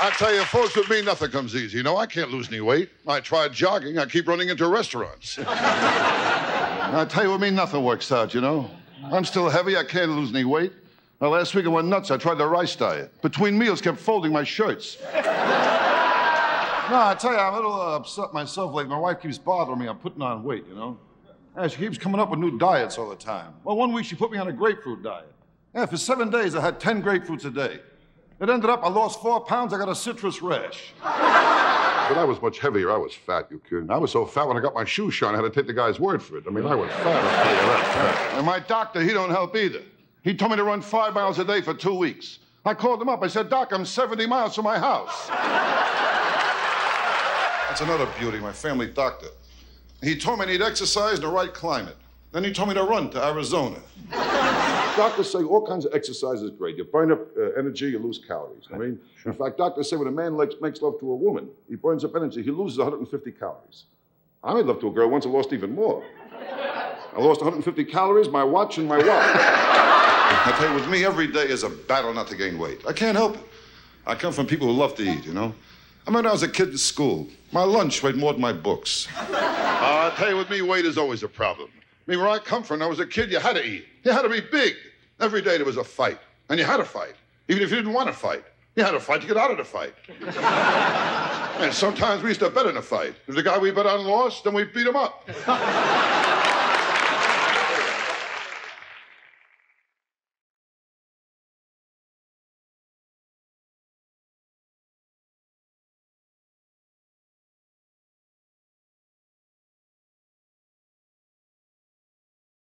I tell you, folks, with me, nothing comes easy. You know, I can't lose any weight. I tried jogging. I keep running into restaurants. I tell you, with me, nothing works out, you know. I'm still heavy. I can't lose any weight. Now, last week I went nuts. I tried the rice diet. Between meals, kept folding my shirts. No, I tell you, I'm a little upset myself lately. My wife keeps bothering me. I'm putting on weight, you know. Yeah, she keeps coming up with new diets all the time. Well, one week she put me on a grapefruit diet. Yeah, for 7 days I had 10 grapefruits a day. It ended up I lost 4 pounds. I got a citrus rash. But I was much heavier. I was fat, you kidding? I was so fat when I got my shoe shone, I had to take the guy's word for it. I mean, I was fat. And my doctor, he don't help either. He told me to run 5 miles a day for 2 weeks. I called him up. I said, Doc, I'm 70 miles from my house. That's another beauty, my family doctor. He told me I need exercise in the right climate. Then he told me to run to Arizona. Doctors say all kinds of exercise is great. You burn up energy, you lose calories. I mean, sure. In fact, doctors say when a man makes love to a woman, he burns up energy, he loses 150 calories. I made love to a girl once, I lost even more. I lost 150 calories, my watch, and my wife. I tell you, with me, every day is a battle not to gain weight. I can't help it. I come from people who love to eat, you know? I remember when I was a kid in school, my lunch weighed more than my books. I tell you, with me, weight is always a problem. I mean, where I come from, when I was a kid, you had to eat. You had to be big. Every day there was a fight, and you had to fight. Even if you didn't want to fight, you had to fight to get out of the fight. And sometimes we used to bet in a fight. If the guy we bet on lost, then we beat him up.